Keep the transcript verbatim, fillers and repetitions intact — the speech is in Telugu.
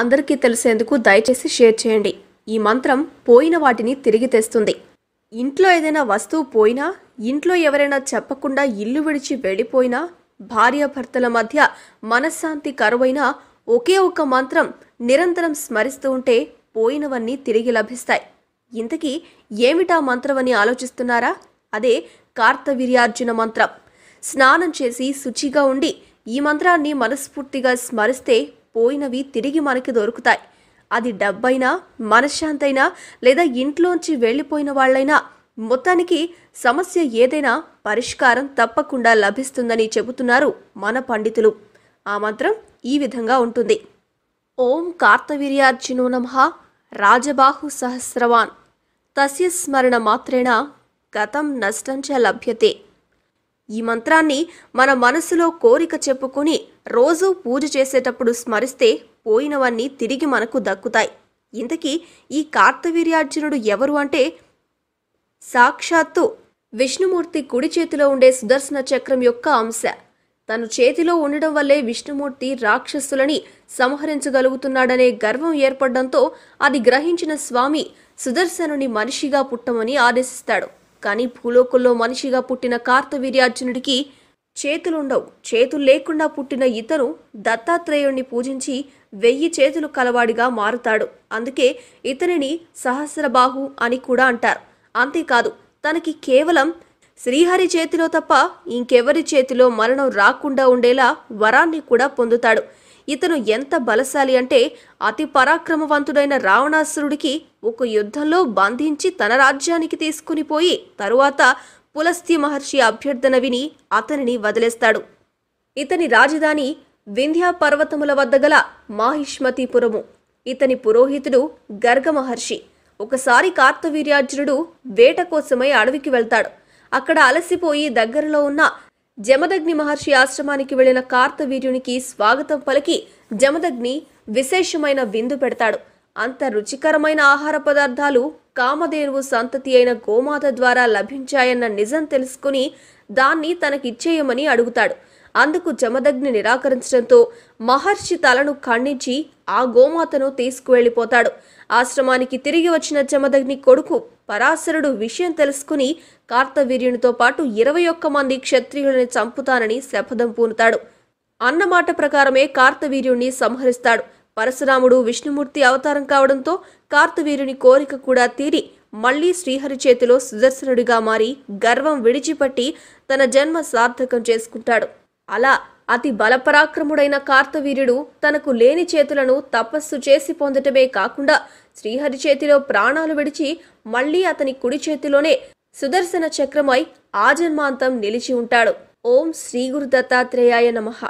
అందరికీ తెలిసేందుకు దయచేసి షేర్ చేయండి. ఈ మంత్రం పోయిన వాటిని తిరిగి తెస్తుంది. ఇంట్లో ఏదైనా వస్తువు పోయినా, ఇంట్లో ఎవరైనా చెప్పకుండా ఇల్లు విడిచి వెళ్ళిపోయినా, భార్యాభర్తల మధ్య మనశ్శాంతి కరువైనా ఒకే ఒక మంత్రం నిరంతరం స్మరిస్తూ ఉంటే పోయినవన్నీ తిరిగి లభిస్తాయి. ఇంతకీ ఏమిటా మంత్రమని ఆలోచిస్తున్నారా? అదే కార్తవీర్యార్జున మంత్రం. స్నానం చేసి శుచిగా ఉండి ఈ మంత్రాన్ని మనస్ఫూర్తిగా స్మరిస్తే పోయినవి తిరిగి మనకి దొరుకుతాయి. అది డబ్బైనా, మనశ్శాంతి అయినా, లేదా ఇంట్లోంచి వెళ్ళిపోయిన వాళ్ళైనా, మొత్తానికి సమస్య ఏదైనా పరిష్కారం తప్పకుండా లభిస్తుందని చెబుతున్నారు మన పండితులు. ఆ మంత్రం ఈ విధంగా ఉంటుంది. ఓం కార్తవీర్యార్జునో నమః రాజబాహు సహస్రవాన్ తస్య స్మరణ మాత్రేణ గతం నష్టం చ లభ్యతే. ఈ మంత్రాన్ని మన మనసులో కోరిక చెప్పుకొని రోజూ పూజ చేసేటప్పుడు స్మరిస్తే పోయినవన్నీ తిరిగి మనకు దక్కుతాయి. ఇంతకీ ఈ కార్తవీర్యార్జునుడు ఎవరు అంటే, సాక్షాత్తు విష్ణుమూర్తి కుడి చేతిలో ఉండే సుదర్శన చక్రం యొక్క అంశ. తను చేతిలో ఉండడం వల్లే విష్ణుమూర్తి రాక్షసులని సంహరించగలుగుతున్నాడనే గర్వం ఏర్పడడంతో అది గ్రహించిన స్వామి సుదర్శనుని మనిషిగా పుట్టమని ఆదేశిస్తాడు. కానీ భూలోకంలో మనిషిగా పుట్టిన కార్తవీర్యార్జునుడికి చేతులుండవు. చేతులు లేకుండా పుట్టిన ఇతను దత్తాత్రేయుణ్ణి పూజించి వెయ్యి చేతులు కలవాడిగా మారుతాడు. అందుకే ఇతనిని సహస్రబాహు అని కూడా అంటారు. అంతేకాదు, తనకి కేవలం శ్రీహరి చేతిలో తప్ప ఇంకెవరి చేతిలో మరణం రాకుండా ఉండేలా వరాన్ని కూడా పొందుతాడు. ఇతను ఎంత బలశాలి అంటే, అతి పరాక్రమవంతుడైన రావణాసురుడికి ఒక యుద్ధంలో బంధించి తన రాజ్యానికి తీసుకుని పోయి తరువాత పులస్తి మహర్షి అభ్యర్థన విని అతనిని వదిలేస్తాడు. ఇతని రాజధాని వింధ్యా పర్వతముల వద్ద గల మాహిష్మతిపురము. ఇతని పురోహితుడు గర్గమహర్షి. ఒకసారి కార్తవీర్యార్జునుడు వేట కోసమై అడవికి వెళ్తాడు. అక్కడ అలసిపోయి దగ్గరలో ఉన్న జమదగ్ని మహర్షి ఆశ్రమానికి వెళ్లిన కార్తవీర్యునికి స్వాగతం పలికి జమదగ్ని విశేషమైన విందు పెడతాడు. అంత రుచికరమైన ఆహార పదార్థాలు కామధేనువు సంతతి అయిన గోమాత ద్వారా లభించాయన్న నిజం తెలుసుకుని దాన్ని తనకిచ్చేయమని అడుగుతాడు. అందుకు జమదగ్ని నిరాకరించడంతో మహర్షి తలను ఖండించి ఆ గోమాతను తీసుకువెళ్ళిపోతాడు. ఆశ్రమానికి తిరిగి వచ్చిన జమదగ్ని కొడుకు పరాశరుడు విషయం తెలుసుకుని కార్తవీర్యునితో పాటు ఇరవై ఒక్క మంది క్షత్రియులని చంపుతానని శపథం పూనుతాడు. అన్నమాట ప్రకారమే కార్తవీర్యుణ్ణి సంహరిస్తాడు. పరశురాముడు విష్ణుమూర్తి అవతారం కావడంతో కార్తవీర్యుని కోరిక కూడా తీరి మళ్లీ శ్రీహరి చేతిలో సుదర్శనుడిగా మారి గర్వం విడిచిపట్టి తన జన్మ సార్థకం చేసుకుంటాడు. అలా అతి బలపరాక్రముడైన కార్తవీర్యుడు తనకు లేని చేతులను తపస్సు చేసి పొందటమే కాకుండా శ్రీహరి చేతిలో ప్రాణాలు విడిచి మళ్లీ అతని కుడి చేతిలోనే సుదర్శన చక్రమై ఆజన్మాంతం నిలిచి ఉంటాడు. ఓం శ్రీ గురు దత్తాత్రేయాయ నమః.